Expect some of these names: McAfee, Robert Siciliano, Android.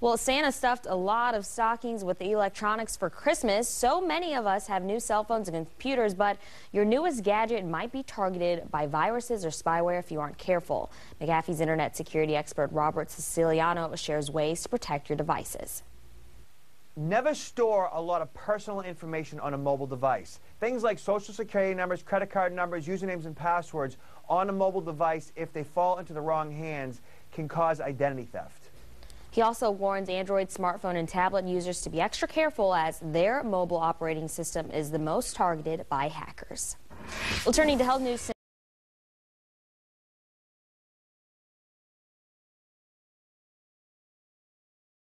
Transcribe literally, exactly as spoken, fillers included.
Well, Santa stuffed a lot of stockings with electronics for Christmas. So many of us have new cell phones and computers, but your newest gadget might be targeted by viruses or spyware if you aren't careful. McAfee's internet security expert Robert Siciliano shares ways to protect your devices. Never store a lot of personal information on a mobile device. Things like social security numbers, credit card numbers, usernames and passwords on a mobile device, if they fall into the wrong hands, can cause identity theft. He also warns Android smartphone and tablet users to be extra careful, as their mobile operating system is the most targeted by hackers. Well, turning to health news.